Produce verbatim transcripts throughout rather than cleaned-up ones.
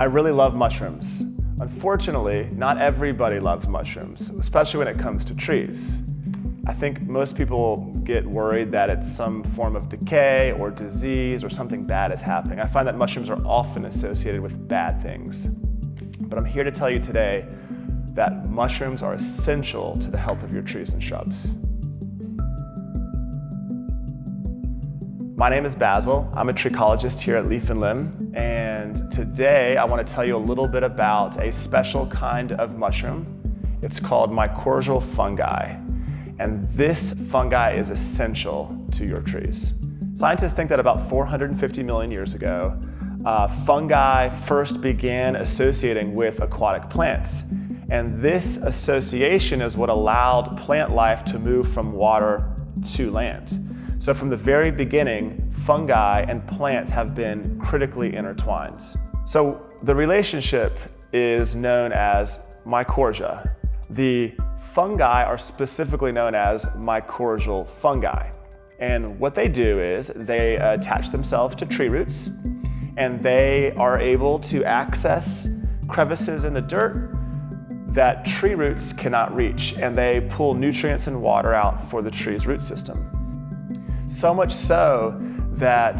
I really love mushrooms. Unfortunately, not everybody loves mushrooms, especially when it comes to trees. I think most people get worried that it's some form of decay or disease or something bad is happening. I find that mushrooms are often associated with bad things. But I'm here to tell you today that mushrooms are essential to the health of your trees and shrubs. My name is Basil. I'm a tree ecologist here at Leaf and Limb, and today I want to tell you a little bit about a special kind of mushroom. It's called mycorrhizal fungi, and this fungi is essential to your trees. Scientists think that about four hundred fifty million years ago, uh, fungi first began associating with aquatic plants, and this association is what allowed plant life to move from water to land. So from the very beginning, fungi and plants have been critically intertwined. So the relationship is known as mycorrhiza. The fungi are specifically known as mycorrhizal fungi. And what they do is they attach themselves to tree roots, and they are able to access crevices in the dirt that tree roots cannot reach, and they pull nutrients and water out for the tree's root system. So much so that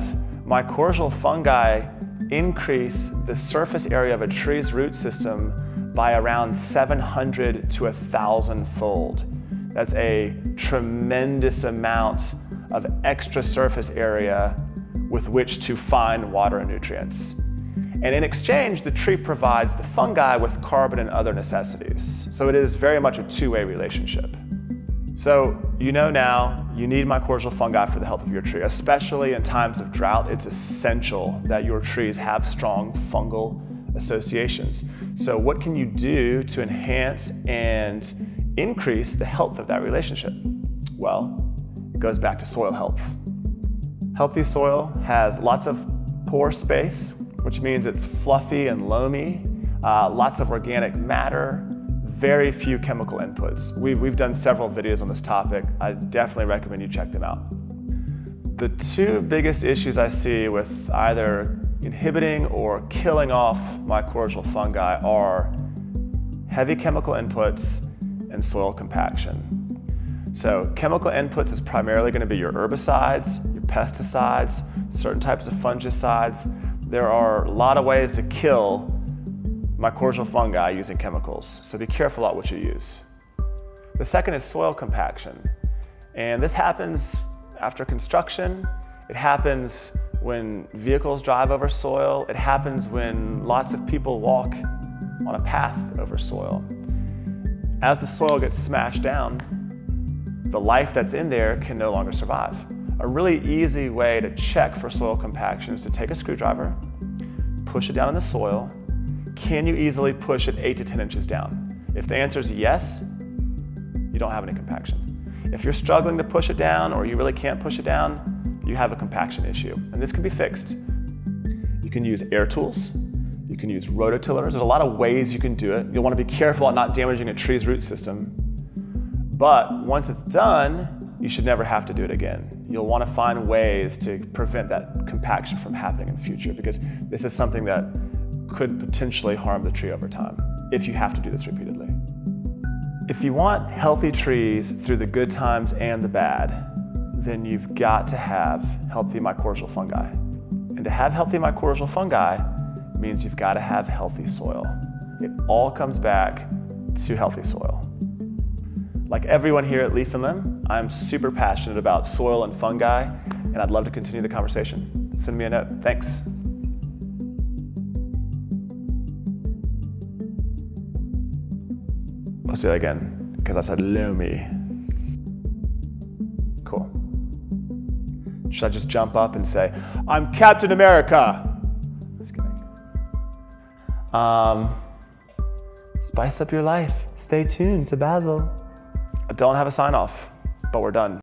mycorrhizal fungi increase the surface area of a tree's root system by around seven hundred to one thousand fold. That's a tremendous amount of extra surface area with which to find water and nutrients. And in exchange, the tree provides the fungi with carbon and other necessities. So it is very much a two-way relationship. So you know now, you need mycorrhizal fungi for the health of your tree, especially in times of drought. It's essential that your trees have strong fungal associations. So what can you do to enhance and increase the health of that relationship? Well, it goes back to soil health. Healthy soil has lots of pore space, which means it's fluffy and loamy, uh, lots of organic matter, very few chemical inputs. We've, we've done several videos on this topic. I definitely recommend you check them out. The two biggest issues I see with either inhibiting or killing off mycorrhizal fungi are heavy chemical inputs and soil compaction. So chemical inputs is primarily going to be your herbicides, your pesticides, certain types of fungicides. There are a lot of ways to kill mycorrhizal fungi using chemicals, so be careful about what you use. The second is soil compaction, and this happens after construction. It happens when vehicles drive over soil. It happens when lots of people walk on a path over soil. As the soil gets smashed down, the life that's in there can no longer survive. A really easy way to check for soil compaction is to take a screwdriver, push it down in the soil. Can you easily push it eight to ten inches down? If the answer is yes, you don't have any compaction. If you're struggling to push it down or you really can't push it down, you have a compaction issue. And this can be fixed. You can use air tools. You can use rototillers. There's a lot of ways you can do it. You'll want to be careful about not damaging a tree's root system. But once it's done, you should never have to do it again. You'll want to find ways to prevent that compaction from happening in the future, because this is something that could potentially harm the tree over time if you have to do this repeatedly. If you want healthy trees through the good times and the bad, then you've got to have healthy mycorrhizal fungi. And to have healthy mycorrhizal fungi means you've got to have healthy soil. It all comes back to healthy soil. Like everyone here at Leaf and Limb, I'm super passionate about soil and fungi, and I'd love to continue the conversation. Send me a note. Thanks. Let's do that again, because I said loamy. Cool. Should I just jump up and say, I'm Captain America? Just kidding. Um, spice up your life. Stay tuned to Basil. I don't have a sign off, but we're done.